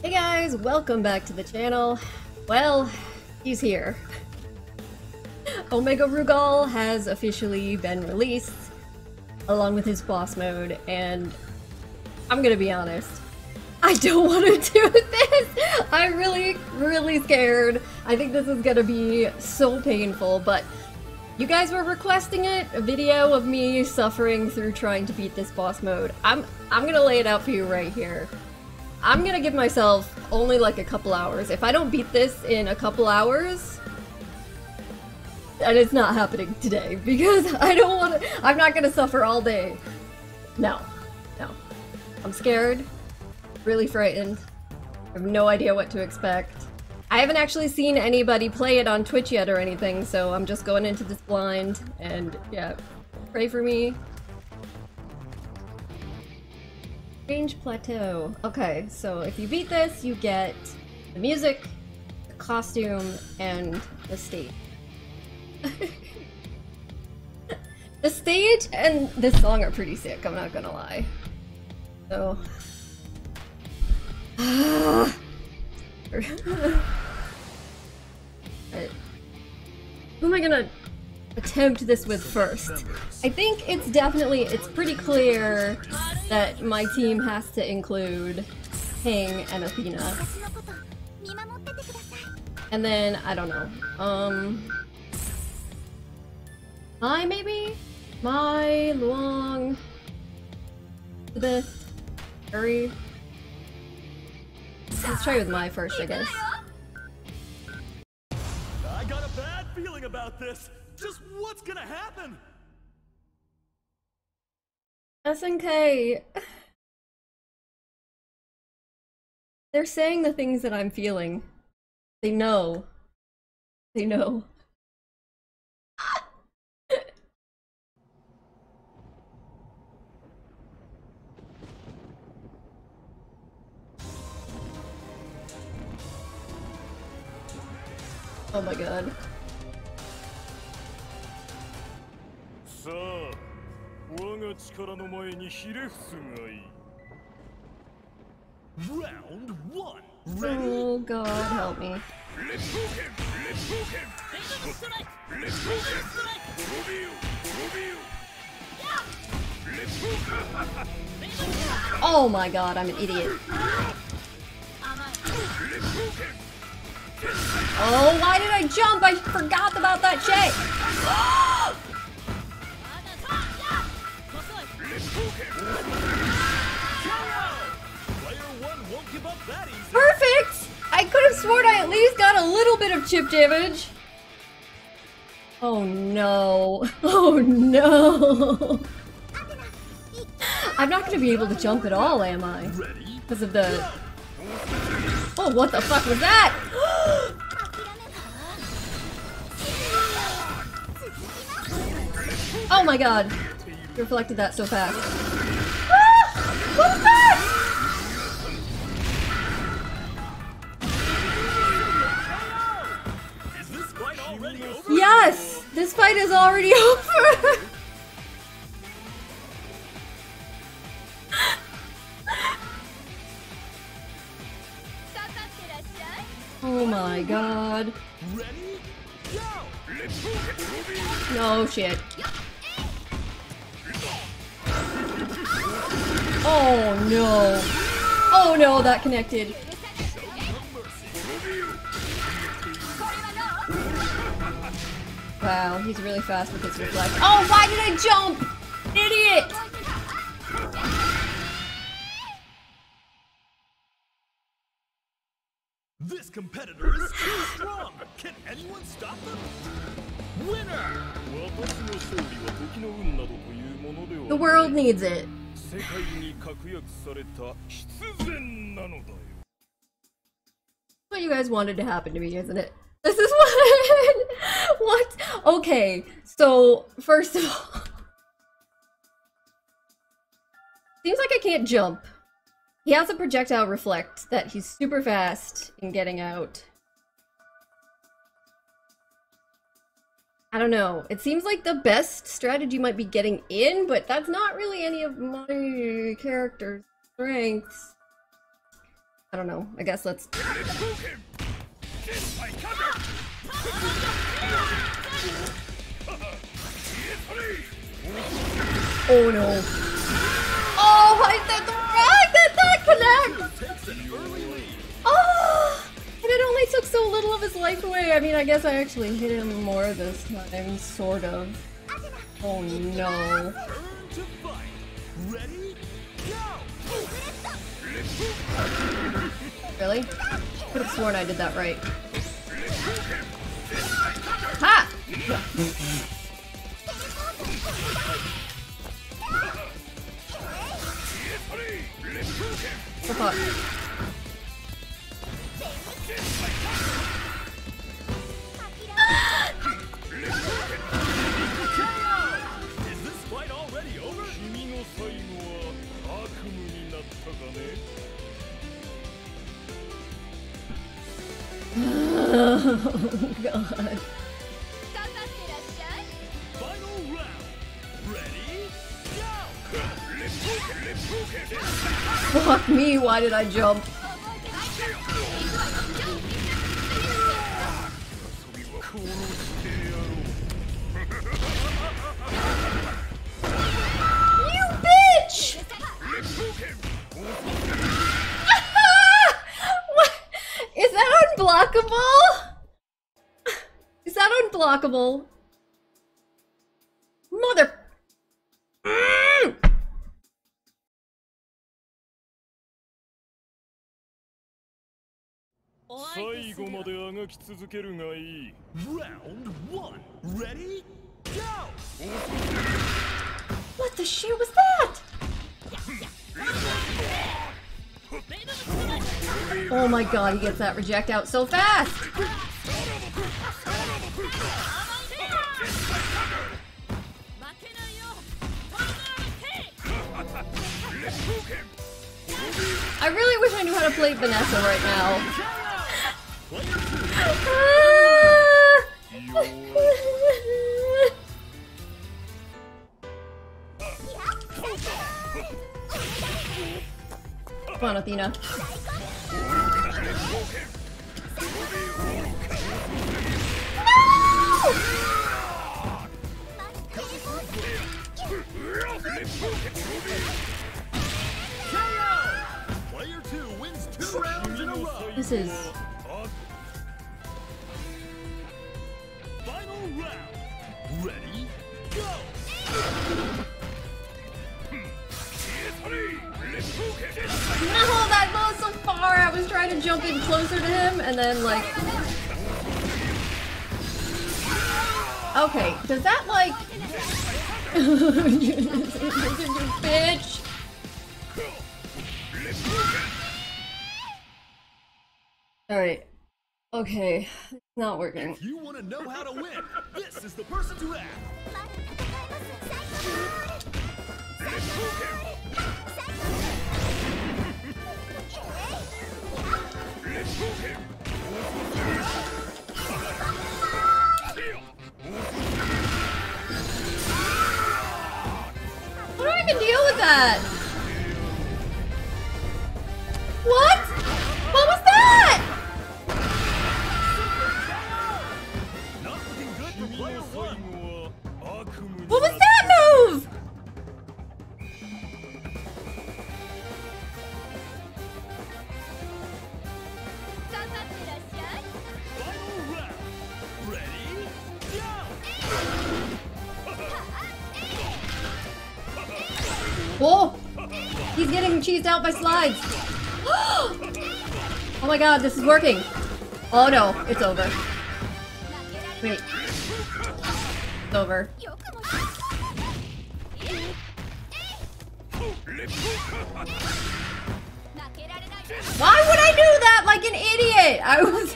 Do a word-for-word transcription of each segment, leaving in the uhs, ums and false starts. Hey guys, welcome back to the channel. Well, he's here. Omega Rugal has officially been released, along with his boss mode, and I'm gonna be honest, I don't want to do this! I'm really, really scared. I think this is gonna be so painful, but you guys were requesting it, a video of me suffering through trying to beat this boss mode. I'm, I'm gonna lay it out for you right here. I'm gonna give myself only like a couple hours. If I don't beat this in a couple hours, and it's not happening today, because I don't want to- I'm not gonna suffer all day. No. No. I'm scared. Really frightened. I have no idea what to expect. I haven't actually seen anybody play it on Twitch yet or anything, so I'm just going into this blind, and yeah. Pray for me. Strange Plateau. Okay, so if you beat this, you get the music, the costume, and the stage. The stage and this song are pretty sick, I'm not gonna lie. So... Right. Who am I gonna attempt this with first? I think it's definitely, it's pretty clear that my team has to include Ping and Athena. And then, I don't know, um... Mai, maybe? Mai, Luong, Elizabeth, Harry. Let's try with Mai first, I guess. I got a bad feeling about this. Just what's gonna happen? S N K. They're saying the things that I'm feeling. They know. They know. Oh my god. Round one. Oh god, help me. Let's hook him. Let's hook him. Let's hook him. Let's hook him. Oh my god, I'm an idiot. Oh, why did I jump? I forgot about that shit! Oh! Perfect! I could have sworn I at least got a little bit of chip damage. Oh no. Oh no. I'm not gonna be able to jump at all, am I? Because of the... Oh, what the fuck was that? Oh my god. You reflected that so fast. Ah! What was that? Is this fight already over? Yes! This fight is already over! Oh my god. No shit. Oh no. Oh no, that connected. Wow, he's really fast with his reflex. Oh, why did I jump? Idiot! This competitor is too strong! Can anyone stop them? Winner! The world needs it. What you guys wanted to happen to me, isn't it? This is what? What? Okay, so first of all... Seems like I can't jump. He has a projectile reflect that he's super fast in getting out. I don't know. It seems like the best strategy might be getting in, but that's not really any of my character's strengths. I don't know. I guess let's... Oh no. Oh, why did that connect? Oh! And it only took so little of his life away. I mean, I guess I actually hit him more this time, sort of. Oh no. Really? Could have sworn I did that right. Ha! The fuck? Is this fight already over? Oh god. Fuck me, why did I jump? You bitch! What? Is that unblockable? Is that unblockable? Mother... Mm! Round one, ready, go! What the shit was that? Oh my god, he gets that reject out so fast! I really wish I knew how to play Vanessa right now. Come on, Athena. Player two wins two rounds in a row. This is... Ready, go! Now that ball so far, I was trying to jump in closer to him, and then like... Okay, does that like... Bitch! Alright. Okay, it's not working. If you want to know how to win, this is the person to ask. How do I even deal with that? What? What was that? What was that move? Whoa! He's getting cheesed out by slides. Oh my god, this is working. Oh no, it's over. Wait. It's over. Why would I do that like an idiot? I was...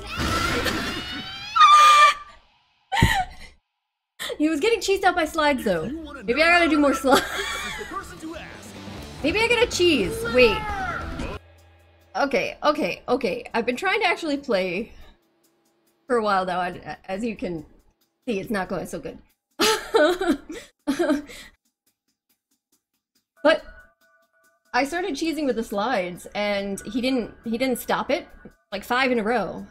He was getting cheesed out by slides though. Maybe I gotta do more slides. Maybe I gotta cheese. Wait. Okay, okay, okay. I've been trying to actually play for a while now. I, as you can see, it's not going so good. But I started cheesing with the slides, and he didn't he didn't stop it. Like five in a row.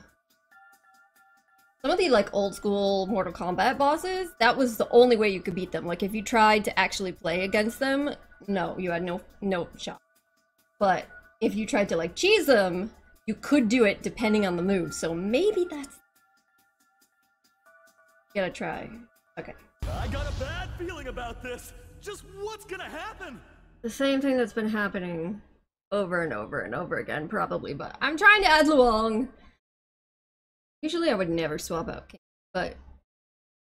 Some of the like old school Mortal Kombat bosses, that was the only way you could beat them. Like if you tried to actually play against them, no, you had no no shot. But if you tried to like cheese them, you could do it depending on the move. So maybe that's gotta try. Okay. I got a bad feeling about this. Just what's gonna happen? The same thing that's been happening over and over and over again, probably, but I'm trying to add Luong. Usually I would never swap out King, but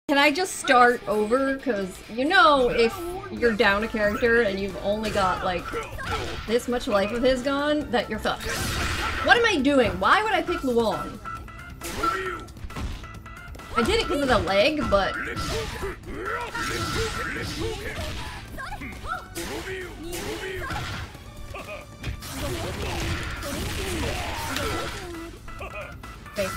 can I just start over? Because, you know, if you're down a character and you've only got, like, this much life of his gone, that you're fucked. What am I doing? Why would I pick Luong? I did it because of the leg, but... Okay.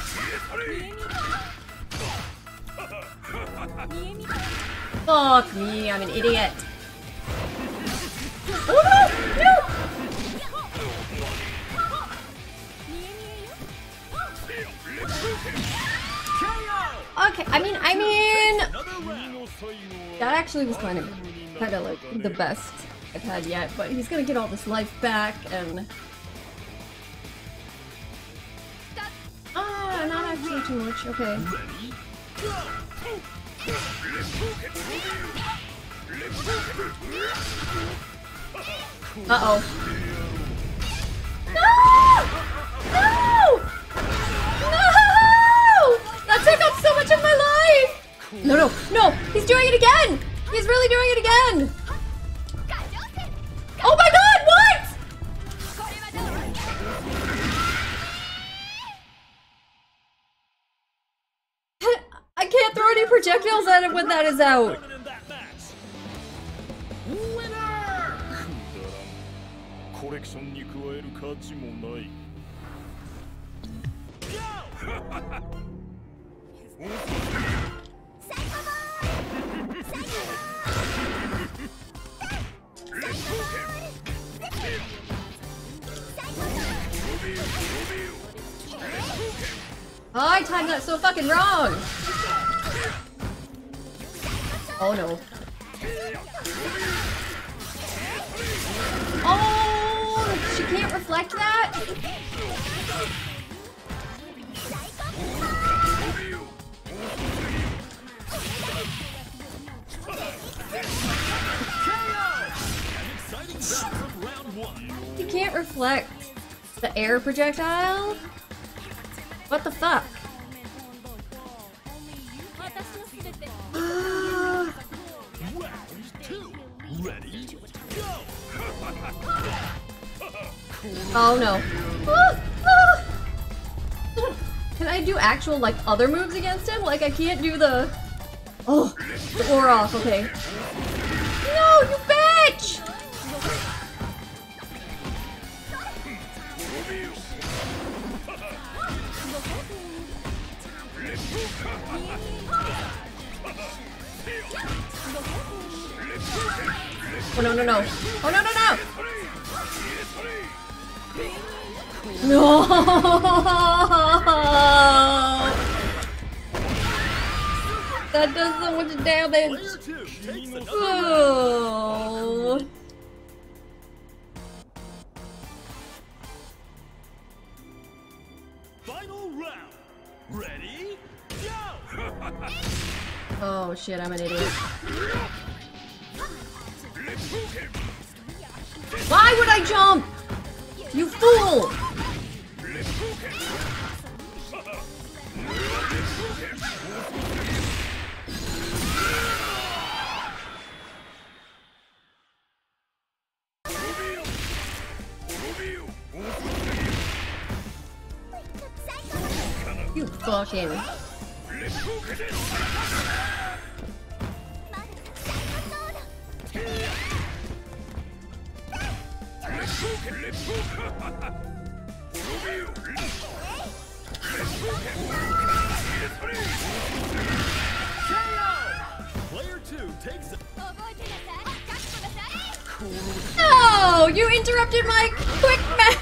Fuck me, I'm an idiot. Oh no! No! Okay, I mean, I mean... That actually was kind of, kind of like the best I've had yet, but he's gonna get all this life back and... Ah, not actually too much, okay. Uh-oh. No! No! No! That took up so much of my life! No, no, no! He's doing it again! He's really doing it again! Oh my god, what?! I can't throw any projectiles at him when that is out! Oh, I timed that so fucking wrong! Oh no. Oh, she can't reflect that? You can't reflect the air projectile? What the fuck? Oh no. Ah, ah. Can I do actual, like, other moves against him? Like, I can't do the... Oh, the oar off, okay. No, you bitch! Oh no, no, no. Oh no, no, no! No! That does so much damage! Oh. Final round. Ready? Go! Oh shit, I'm an idiot. Why would I jump? You fool! You fucking... No, No, you interrupted my quick match.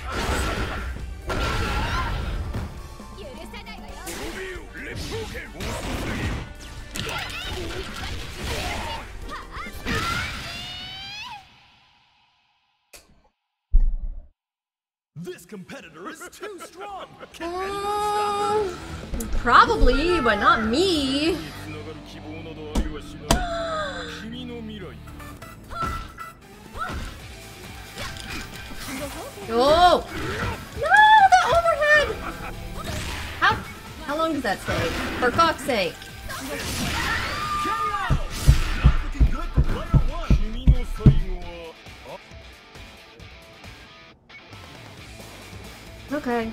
This competitor is too strong. Uh, probably, but not me. Oh! No! The overhead! How, how long does that take? For cock's sake. Okay.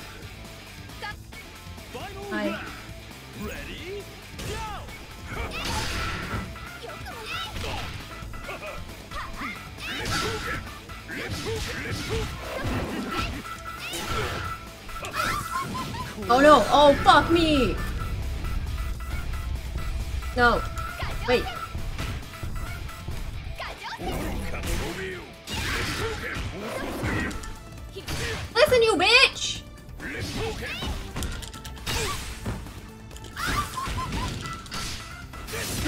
Hi. Ready? Go! Oh no! Oh fuck me! No! Wait! Listen, you bitch!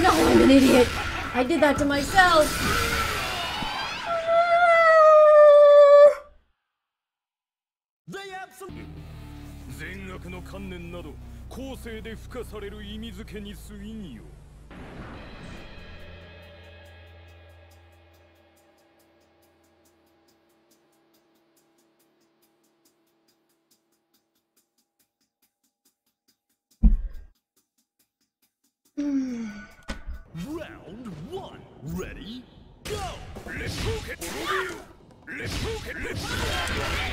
No, I'm an idiot! I did that to myself! Round one, ready, go. Let's hook it. Let's hook it. Let's hook it.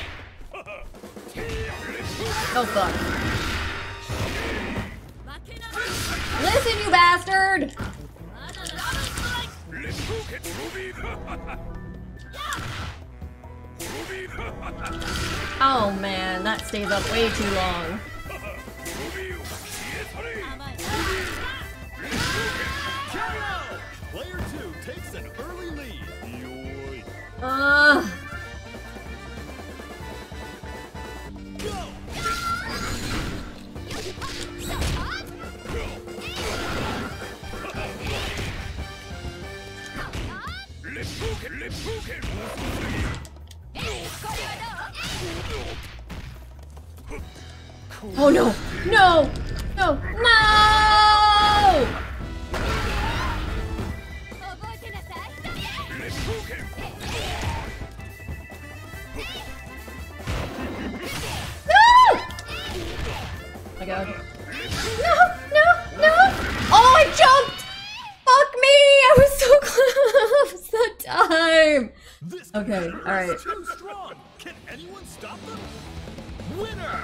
Oh fuck. Listen, you bastard! Oh man, that stays up way too long. Player two takes an early lead. Uh. Oh no! No! No! No! No! Oh my god. No! No! No! Oh, I jumped! Fuck me! I was so close that time! Okay, alright. Can anyone stop them? Winner!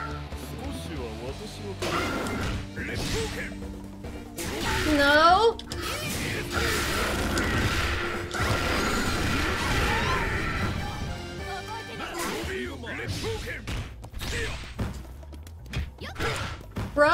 No. Bro.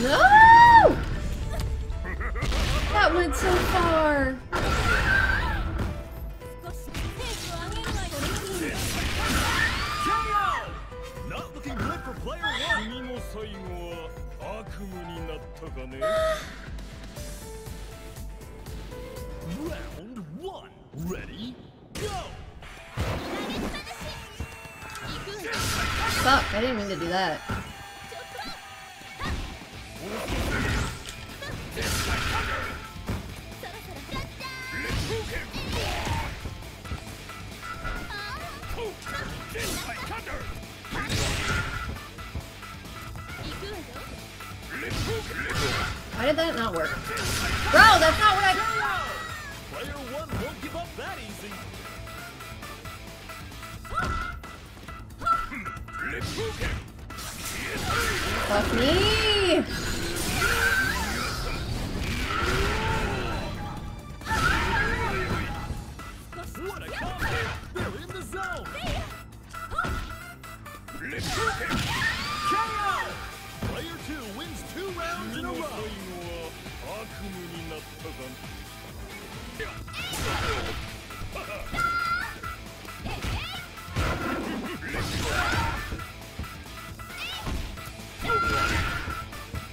No! That went so far. Not looking good for player one. Round one. Ready? Go! Fuck, I didn't mean to do that. Why did that not work? Bro, that's not what I... Player one won't give up that easy. Fuck me! No, no, no, no,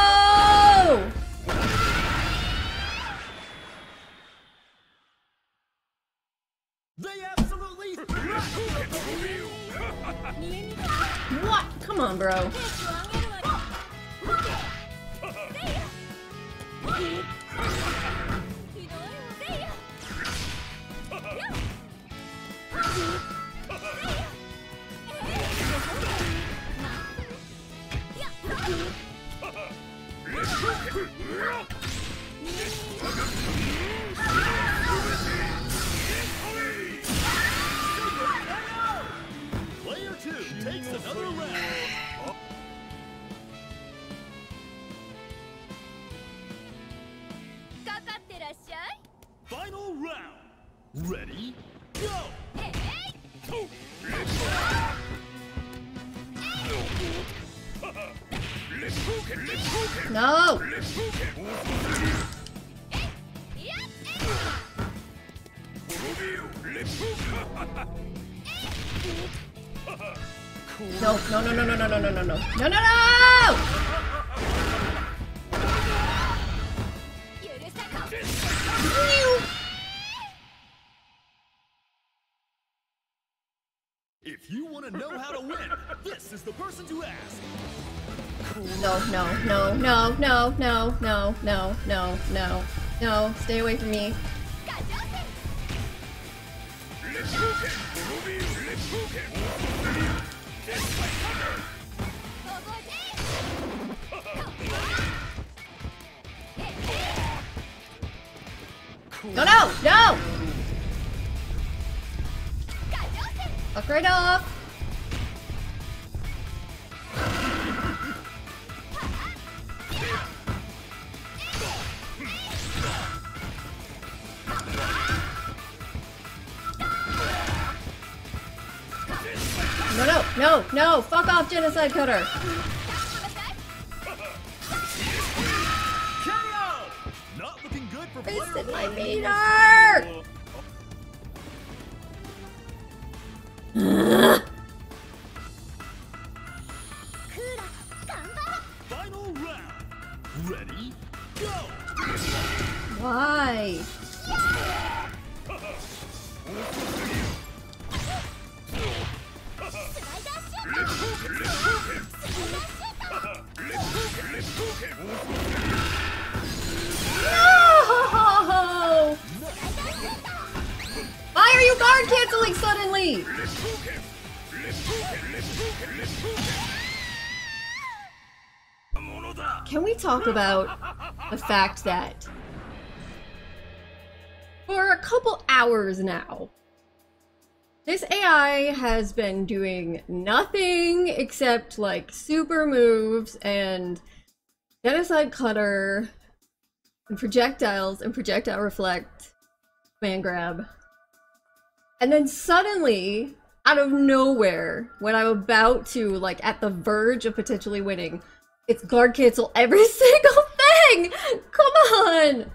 They absolutely what? Come on, bro. No! No, no, no, no, no, no, no, no, no, no, no, no, no! If you want to know how to win, this is the person to ask. No, no, no, no, no, no, no, no, no, no, no, stay away from me. No, no, no! Fuck right off! No, no, no, no! Fuck off, Genocide Cutter! Not looking good for wasted my meter! Final round. Ready? Go! Why? No! Why are you guard canceling suddenly? Can we talk about the fact that for a couple hours now, this A I has been doing nothing except like super moves and Genocide Cutter and projectiles and projectile reflect, command grab. And then suddenly, out of nowhere, when I'm about to, like, at the verge of potentially winning, it's guard cancel every single thing! Come on!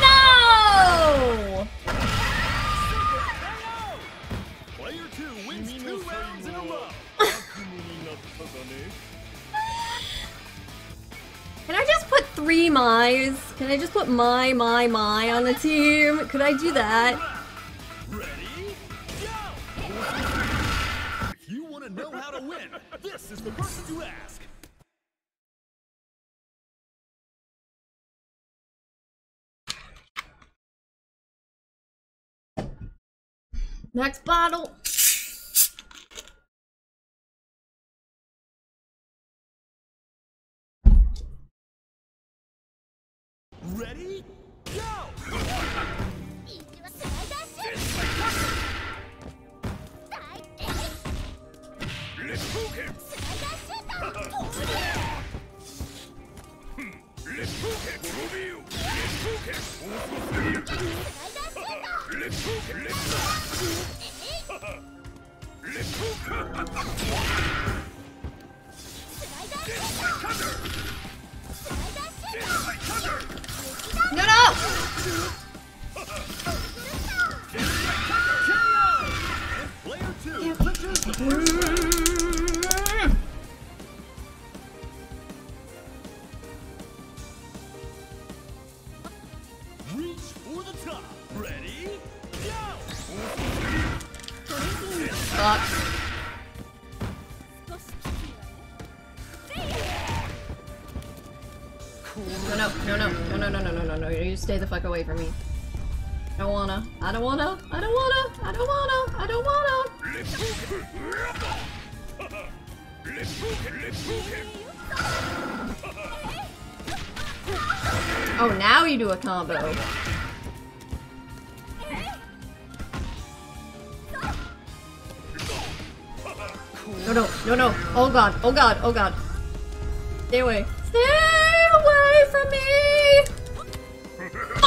No! Player two wins two rounds in a row. Can I just put three Mai's? Can I just put Mai, Mai, Mai on the team? Could I do that? Ready? Go! If you want to know how to win, this is the person to ask. Next bottle. Ready? Go! Let's No, no! Reach for the top. Ready? Go! No, no, no, no, no, no, no, no, no, no, you stay the fuck away from me. I don't wanna. I don't wanna. I don't wanna. I don't wanna. I don't wanna. Oh, now you do a combo. No, no, no, no. Oh god. Oh god. Oh god. Stay away. Stay away from me! Fuck! I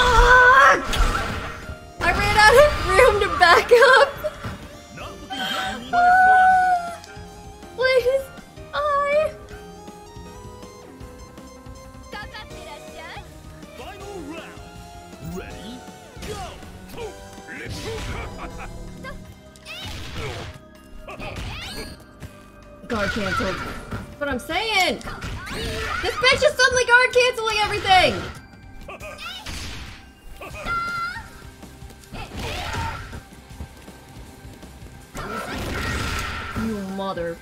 ran out of room to back up! Ah, please, I... Final round. Ready? Go! Guard canceled. That's what I'm saying! This bitch is suddenly guard canceling everything! You mother.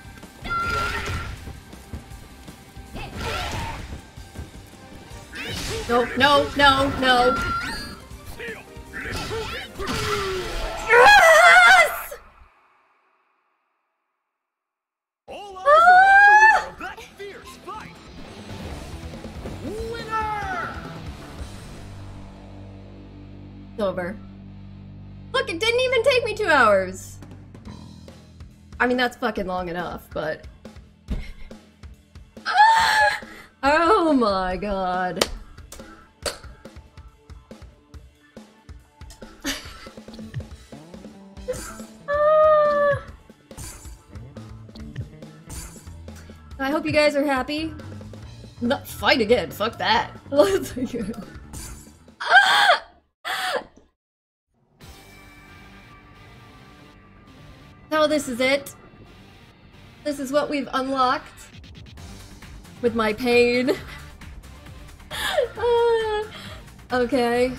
No, no, no, no. Yes! Ah! That fierce fight! Winner! It's over. Look, it didn't even take me two hours! I mean, that's fucking long enough, but... Ah! Oh my god. Ah! I hope you guys are happy. Not fight again, fuck that. Ah! So this is it. This is what we've unlocked. With my pain. Ah, okay.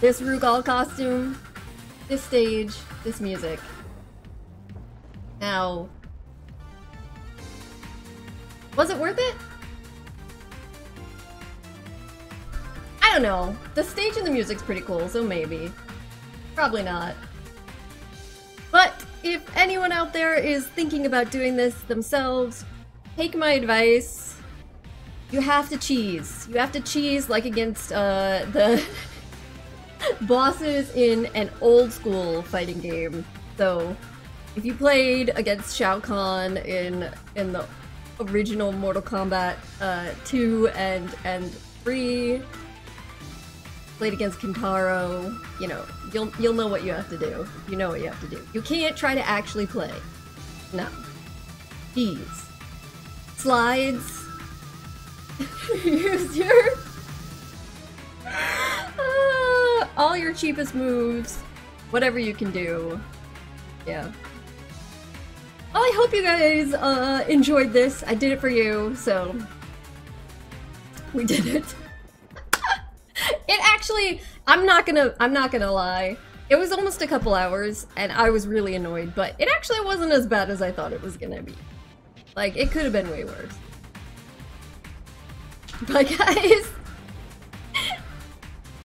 This Rugal costume. This stage. This music. Now... was it worth it? I don't know. The stage and the music's pretty cool, so maybe. Probably not. But if anyone out there is thinking about doing this themselves, take my advice. You have to cheese. You have to cheese like against uh, the bosses in an old school fighting game. So if you played against Shao Khan in in the original Mortal Kombat uh, two and and three, played against Kentaro, you know, you'll you'll know what you have to do. You know what you have to do. You can't try to actually play. No. Jeez. Slides. Use your uh, all your cheapest moves. Whatever you can do. Yeah. Well, I hope you guys uh, enjoyed this. I did it for you, so we did it. It actually, I'm not gonna, I'm not gonna lie. It was almost a couple hours, and I was really annoyed. But it actually wasn't as bad as I thought it was gonna be. Like, it could have been way worse. Bye, guys.